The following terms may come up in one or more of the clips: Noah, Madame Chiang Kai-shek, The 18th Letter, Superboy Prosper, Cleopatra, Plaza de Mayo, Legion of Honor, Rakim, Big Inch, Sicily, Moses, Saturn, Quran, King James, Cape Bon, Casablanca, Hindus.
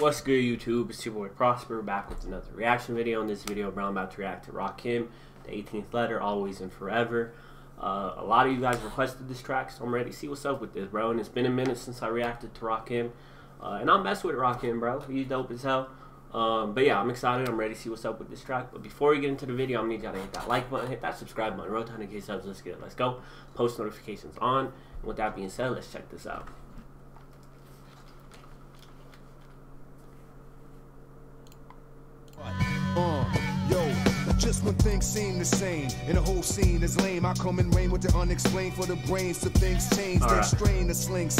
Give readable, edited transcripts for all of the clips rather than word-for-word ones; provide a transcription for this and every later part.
What's good, YouTube? It's Superboy Prosper back with another reaction video. In this video, bro, I'm about to react to Rakim, the 18th letter, always and forever. A lot of you guys requested this track, so I'm ready to see what's up with this, bro. And it's been a minute since I reacted to Rakim, and I'll mess with Rakim, bro. He's dope as hell. But yeah, I'm excited. I'm ready to see what's up with this track. But before we get into the video, I need y'all to hit that like button, hit that subscribe button, roll 100K subs. Let's get it. Let's go. Post notifications on. And with that being said, let's check this out. Just when things seem the same and the whole scene is lame, I come and rain with the unexplained for the brains to things change. They strain the sling.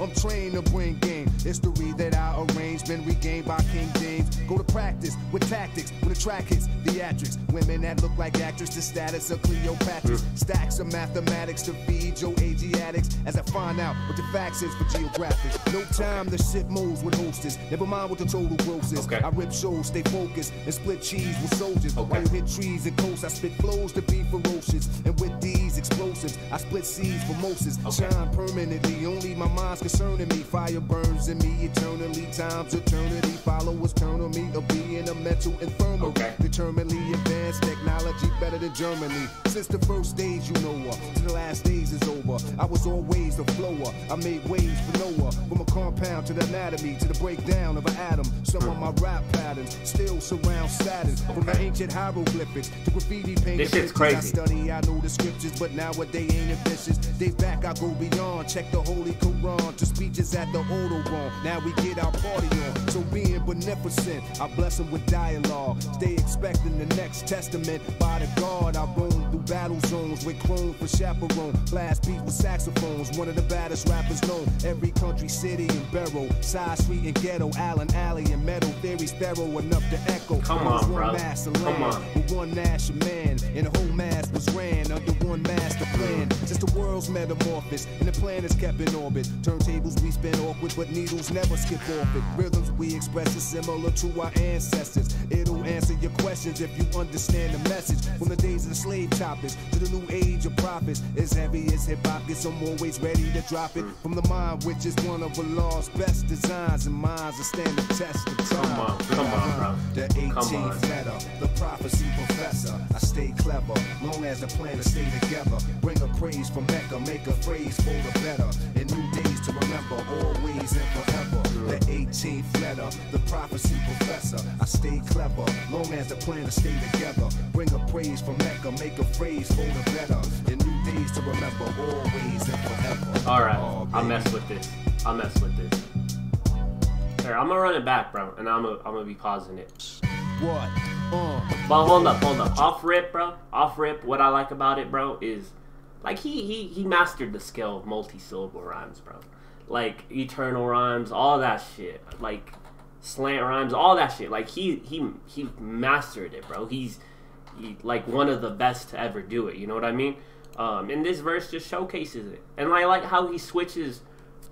I'm trained to bring game. It's the read that I arrange, been regained by King James. Go to practice with tactics when the track hits theatrics. Women that look like actors, the status of Cleopatra. Stacks of mathematics to feed your Asiatics. As I find out what the facts is for geographics. No time the shit moves with hostess. Never mind what the total gross is. I rip shows, stay focused, and split cheese with soldiers. While you hit trees and coasts, I spit flows to be ferocious, and with these explosives I split seeds for Moses. Shine permanently, only my mind's concerning me. Fire burns in me eternally, times eternity. Followers turn on me, of being a mental infirmary. Determinedly advanced technology, better than Germany. Since the first days you know her, to the last days is over, I was always a flower. I made waves for Noah, from a compound to the anatomy, to the breakdown of an atom. Some of my rap patterns still surround Saturn, from the ancient hieroglyphs. To graffiti paint, this shit's crazy. I study, I know the scriptures, but now what they ain't ambitious. They back, I go beyond. Check the Holy Quran to speeches at the Odoron. Now we get our party on. So being beneficent, I bless them with dialogue. They expecting the next testament by the God. I roam through battle zones with chrome for chaperone. Blast beat with saxophones. One of the baddest rappers known. Every country, city, and barrow. Side street and ghetto. Allen Alley and metal. Theories thorough enough to echo. Come on, bro. Come on. One national man and the whole mass was ran under one master plan. Since the world's metamorphosis and the planets kept in orbit, turntables we spin awkward, but needles never skip off it. Rhythms we express is similar to our ancestors. It'll answer your questions if you understand the message. From the days of the slave topics to the new age of prophets, as heavy as hip hop gets, I'm always ready to drop it. From the mind, which is one of Allah's best designs, and minds that stand the test of time. Come on, bro. The 18th letter, the prophecy. Professor, I stay clever, long as the planets stay together. Bring a praise from Mecca, make a phrase for the better. And new days to remember, always and forever. The 18th letter, the prophecy professor. I stay clever, long as the planets stay together. Bring a praise from Mecca, make a phrase for the better. And new days to remember, always and forever. Alright, I'll mess with this. Here, I'm gonna run it back, bro, and I'm gonna be pausing it. What? But hold up. Off rip, what I like about it, bro, is like he mastered the skill of multi-syllable rhymes, bro. Like eternal rhymes, all that shit. Like slant rhymes, all that shit. Like he mastered it, bro. He's like one of the best to ever do it, you know what I mean? And this verse just showcases it. And I like how he switches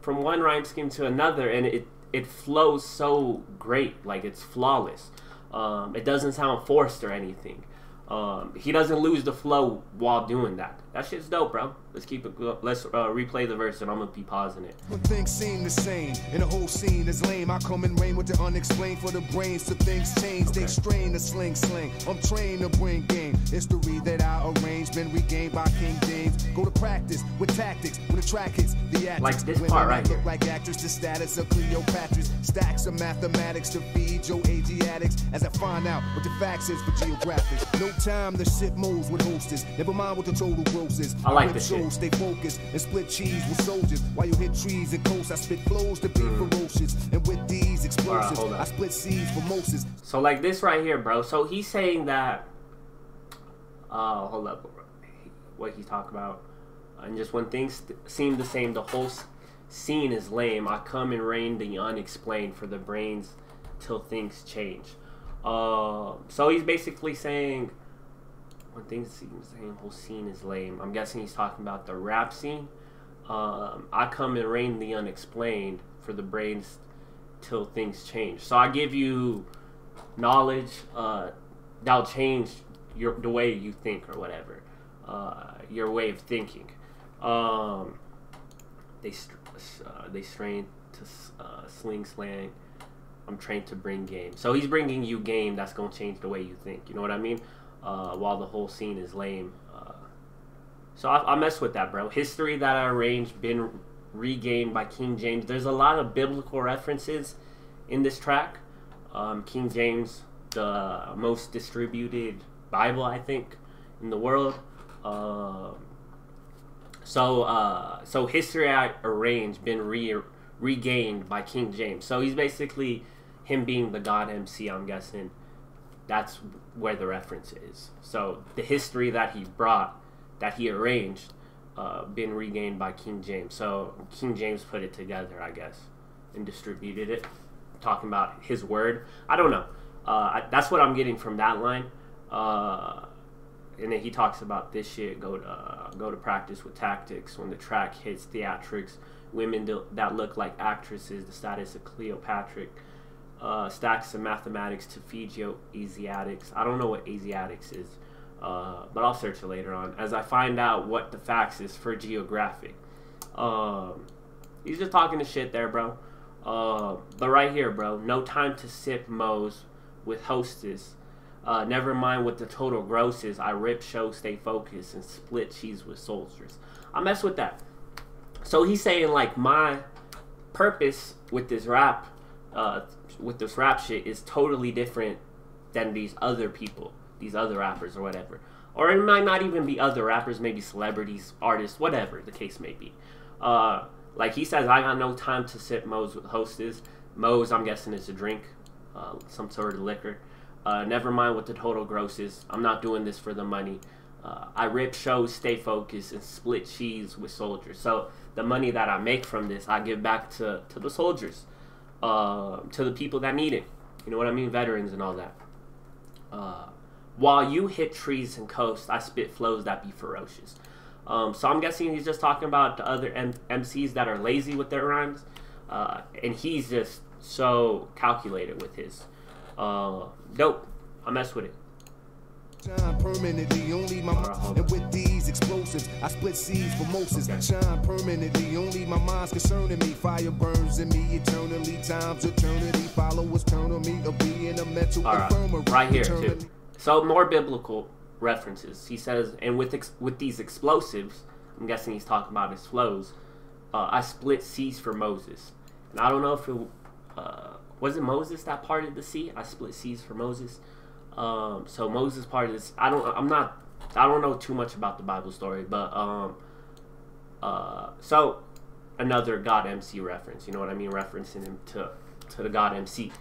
from one rhyme scheme to another, and it flows so great, like it's flawless. It doesn't sound forced or anything. He doesn't lose the flow while doing that. That shit's dope, bro. Let's keep it. Let's replay the verse, and I'm gonna be pausing it. When things seem the same, and the whole scene is lame, I come and rain with the unexplained for the brains to things change. They strain the sling. I'm trained to bring game. It's the read that I arrange, been regained by King James. Go to practice with tactics when the track hits the actors. Like this part right here. Look like actors, the status of Cleopatra's. Stacks of mathematics to feed your Asiatics. As I find out what the facts is for geographics. No time the shit moves with hostess. Never mind what the total gross. I like this shit. Stay focused and split cheese with soldiers. While you hit trees and coasts, I spit flows to be ferocious. And with these explosives, I split seeds for Moses. So like this right here, bro. So he's saying that. Hold up, bro. What he's talking about, and just when things seem the same, the whole scene is lame. I come and rain the unexplained for the brains till things change. So he's basically saying, when things seem the same, whole scene is lame. I'm guessing he's talking about the rap scene. I come and rain the unexplained for the brains till things change. So I give you knowledge that'll change the way you think or whatever, your way of thinking. They strain to slang. I'm trained to bring game. So he's bringing you game that's going to change the way you think. You know what I mean? While the whole scene is lame. So I mess with that, bro. History that I arranged, been regained by King James. There's a lot of biblical references in this track. King James, the most distributed Bible, I think, in the world. So history I arranged, been regained by King James. So he's basically him being the God MC, I'm guessing. That's where the reference is. So the history that he brought, that he arranged, been regained by King James. So King James put it together, I guess, and distributed it, talking about his word. I don't know. That's what I'm getting from that line. And then he talks about this shit, go to practice with tactics when the track hits theatrics. Women that look like actresses, the status of Cleopatra, stacks of mathematics to feed your Asiatics. I don't know what Asiatics is, but I'll search it later on as I find out what the facts is for geographic. He's just talking to shit there, bro. But right here, bro, no time to sip Mo's with hostess. Never mind what the total gross is. I rip show, stay focused, and split cheese with soldiers. I mess with that. So he's saying, like, my purpose with this rap shit is totally different than these other people, these other rappers or whatever. Or it might not even be other rappers, maybe celebrities, artists, whatever the case may be. Like he says, I got no time to sip Mo's with hostess. Mo's, I'm guessing, is a drink, some sort of liquor. Never mind what the total gross is. I'm not doing this for the money. I rip shows, stay focused, and split cheese with soldiers. So the money that I make from this, I give back to the soldiers, to the people that need it. You know what I mean? Veterans and all that. While you hit trees and coast, I spit flows that be ferocious. So I'm guessing he's just talking about the other MCs that are lazy with their rhymes. And he's just so calculated with his. Dope. I mess with it. Shine permanently, only my mind. And with these explosives, I split seeds for Moses. Okay. Shine permanently, only my mind's concerning me. Fire burns in me eternally, times eternity. Followers turn on me of being a mental infirmary. Right here, too. So more biblical references. He says, and with these explosives, I'm guessing he's talking about his flows, I split seas for Moses. And I don't know if it, was it Moses that parted the sea? I split seas for Moses. So Moses part of this, I don't know too much about the Bible story, but, so another God MC reference, you know what I mean? Referencing him to the God MC.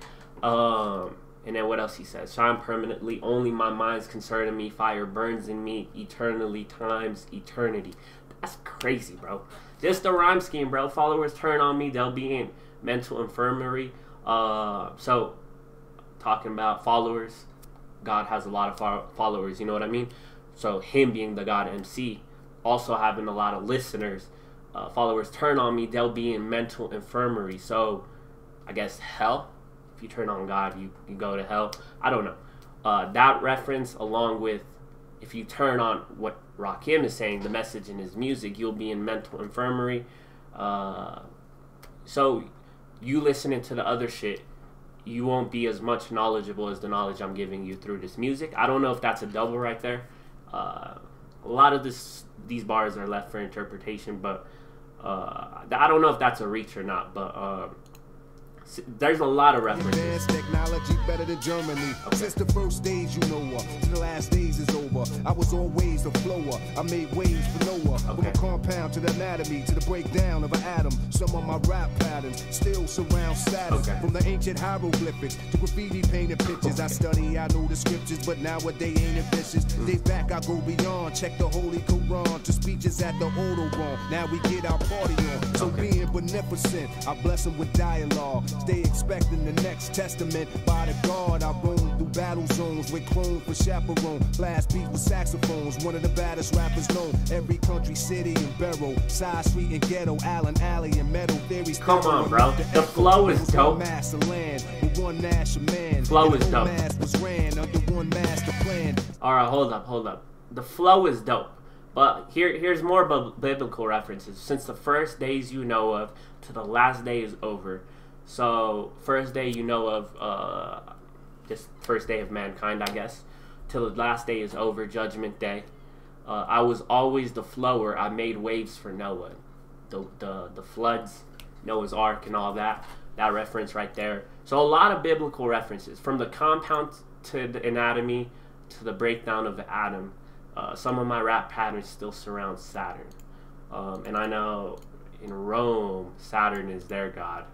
And then what else he says? Shine permanently, only my mind's concerning me, fire burns in me, eternally times eternity. That's crazy, bro. Just the rhyme scheme, bro. Followers turn on me, they'll be in mental infirmary. So talking about followers. God has a lot of followers, you know what I mean? So him being the God MC, also having a lot of listeners, followers turn on me, they'll be in mental infirmary. So I guess hell, if you turn on God, you go to hell. I don't know. That reference, along with if you turn on what Rakim is saying, the message in his music, you'll be in mental infirmary. So you listening to the other shit, you won't be as much knowledgeable as the knowledge I'm giving you through this music. I don't know if that's a double right there. A lot of these bars are left for interpretation, but I don't know if that's a reach or not, but there's a lot of references. Technology better than Germany. Okay. Since the first days, you know her. To the last days is over. I was always the flower. I made waves for Noah. Okay. From a compound to the anatomy, to the breakdown of an atom. Some of my rap patterns still surround Saturn. Okay. From the ancient hieroglyphics to graffiti painted pictures. Okay. I study, I know the scriptures, but nowadays ain't ambitious. Days back, I go beyond. Check the Holy Quran to speeches at the Autobahn. Now we get our party on. So okay. Being beneficent, I bless them with dialogue. They expecting the next testament. By the guard, I roam through battle zones with chrome for chaperone. Blast beat with saxophones. One of the baddest rappers known. Every country, city, and barrow. Side street and ghetto. Allen Alley and metal theories. Come on, bro. The flow is dope. Flow is dope. Alright, hold up. The flow is dope. But here's more biblical references. Since the first days you know of to the last day is over. So first day you know of, just first day of mankind, I guess, till the last day is over, judgment day. I was always the flower. I made waves for Noah. The floods, Noah's Ark and all that. That reference right there. So a lot of biblical references, from the compound to the anatomy to the breakdown of the atom. Some of my rap patterns still surround Saturn. And I know in Rome, Saturn is their god.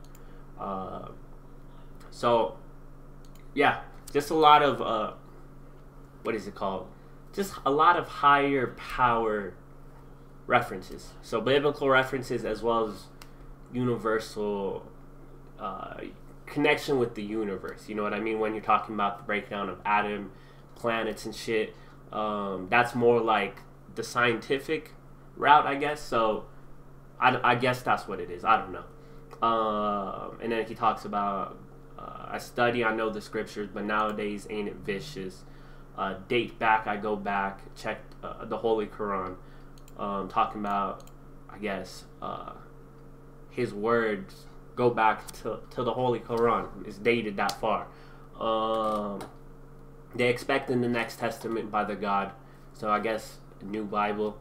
So, yeah, just a lot of, what is it called? Just a lot of higher power references. So biblical references as well as universal connection with the universe. You know what I mean? When you're talking about the breakdown of atom, planets and shit, that's more like the scientific route, I guess. So I guess that's what it is. I don't know. And then he talks about, I study, I know the scriptures, but nowadays ain't it vicious. Date back, I go back, check the Holy Quran, talking about, I guess, his words go back to the Holy Quran. It's dated that far. They expect in the Next Testament by the God, so I guess New Bible,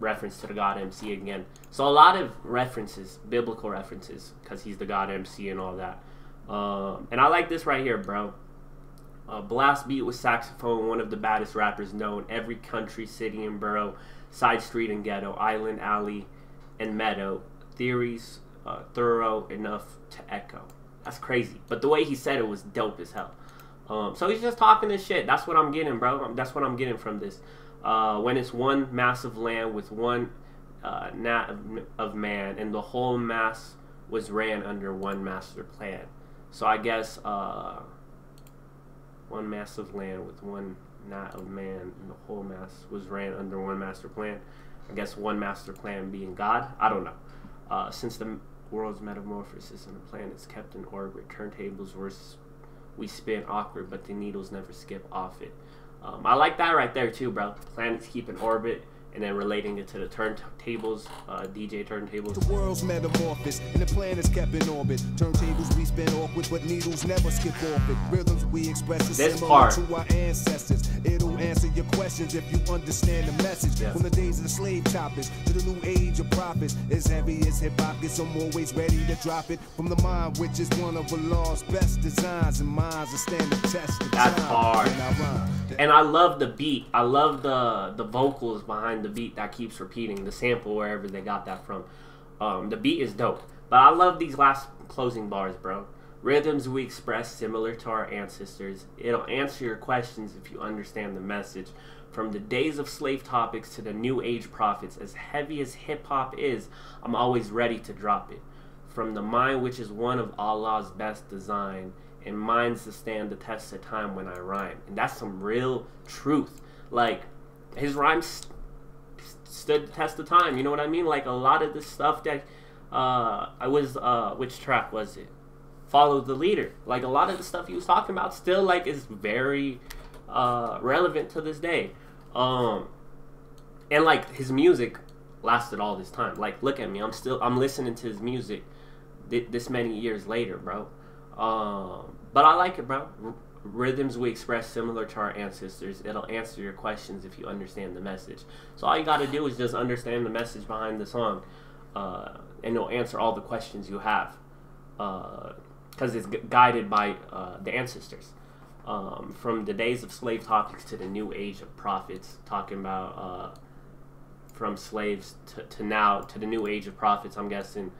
reference to the God MC again. So a lot of references, biblical references, because he's the God MC and all that. And I like this right here, bro. Blast beat with saxophone, one of the baddest rappers known. Every country, city, and borough, side street and ghetto, island, alley, and meadow. Theories thorough enough to echo. That's crazy. But the way he said it was dope as hell. So he's just talking this shit. That's what I'm getting, bro. That's what I'm getting from this. When it's one mass of land with one gnat of man, and the whole mass was ran under one master plan. So I guess one mass of land with one gnat of man, and the whole mass was ran under one master plan. I guess one master plan being God. I don't know. Since the world's metamorphosis and the planets kept in orbit, turntables were we spin awkward, but the needles never skip off it. I like that right there too, bro. Planets keep in orbit, and then relating it to the turntables, DJ turntables. The world's metamorphosis and the planets kept in orbit. Turntables we spin awkward, but needles never skip off it. Rhythms we express is similar to our ancestors. It'll answer your questions if you understand the message. Yeah. From the days of the slave topics to the new age of prophets, as heavy as hip hop gets, I'm always ready to drop it. From the mind, which is one of the law's best designs, and minds that stand the test of time. That's hard. And I love the beat. I love the vocals behind the beat that keeps repeating, the sample wherever they got that from. The beat is dope, but I love these last closing bars, bro. Rhythms we express similar to our ancestors. It'll answer your questions if you understand the message. From the days of slave topics to the new age prophets, as heavy as hip-hop is, I'm always ready to drop it. From the mind, which is one of Allah's best design, and minds to stand the test of time when I rhyme. And that's some real truth. Like, his rhymes stood the test of time, you know what I mean? Like, a lot of this stuff that I was which track was it? Follow the Leader. Like, a lot of the stuff he was talking about still, like, is very relevant to this day. And like, his music lasted all this time. Like, look at me, I'm listening to his music this many years later, bro. But I like it, bro. Rhythms we express similar to our ancestors. It'll answer your questions if you understand the message. So all you gotta do is just understand the message behind the song, and it'll answer all the questions you have, because it's guided by the ancestors. From the days of slave topics to the new age of prophets, talking about from slaves to now, to the new age of prophets, I'm guessing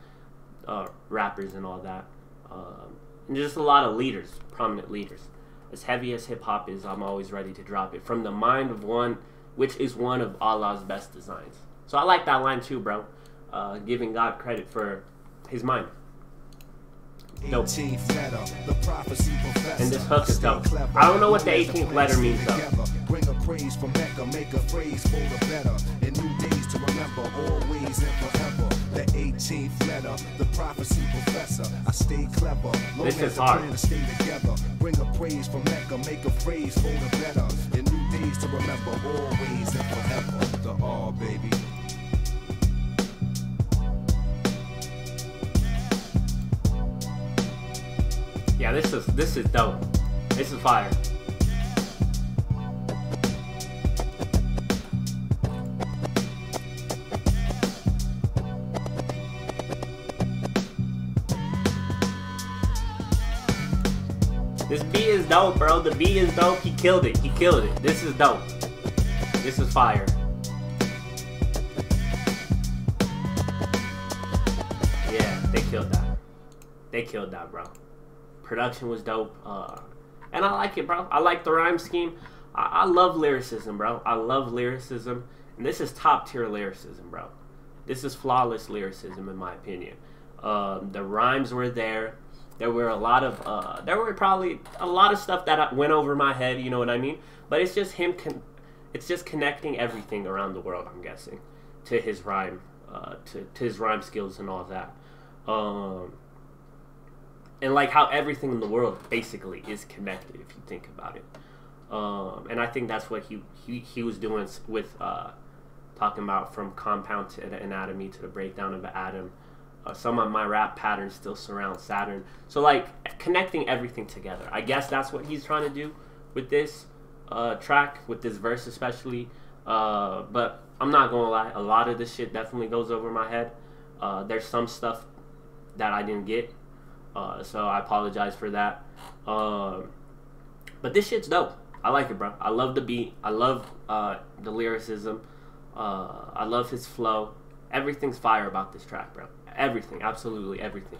rappers and all that, and just a lot of leaders, prominent leaders. As heavy as hip-hop is, I'm always ready to drop it. From the mind of one, which is one of Allah's best designs. So I like that line too, bro. Giving God credit for his mind. Dope. And this hook is dope. I don't know what the 18th letter means though. Bring a praise from Mecca, make a phrase for the better. And new days to remember, always and forever. The 18th letter, the prophecy professor. I stay clever. This is hard. Stay together. Bring a praise from Mecca, make a phrase for the better. And new days to remember, always and forever. The all, baby. Yeah, this is dope. This is fire. This beat is dope, bro. The beat is dope. He killed it. He killed it. This is dope. This is fire. Yeah, they killed that. They killed that, bro. Production was dope. And I like it, bro. I like the rhyme scheme. I love lyricism, bro. I love lyricism. And this is top tier lyricism, bro. This is flawless lyricism, in my opinion. The rhymes were there. There were probably a lot of stuff that went over my head, you know what I mean? But it's just him, it's just connecting everything around the world, I'm guessing, to his rhyme, to his rhyme skills and all that. And like how everything in the world basically is connected, if you think about it. And I think that's what he was doing with, talking about from compound to the anatomy to the breakdown of the atom. Some of my rap patterns still surround Saturn. So like connecting everything together. I guess that's what he's trying to do with this track, with this verse especially. But I'm not gonna lie, a lot of this shit definitely goes over my head. There's some stuff that I didn't get, so I apologize for that. But this shit's dope. I like it, bro. I love the beat. I love the lyricism. I love his flow. Everything's fire about this track, bro. Everything, absolutely everything.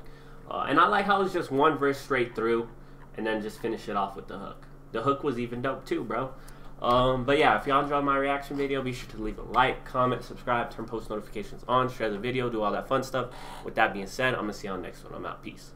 And I like how it's just one verse straight through and then just finish it off with the hook. The hook was even dope too, bro. But yeah, if y'all enjoyed my reaction video, be sure to leave a like, comment, subscribe, turn post notifications on, share the video, do all that fun stuff. With that being said, I'm gonna see y'all next one. I'm out. Peace.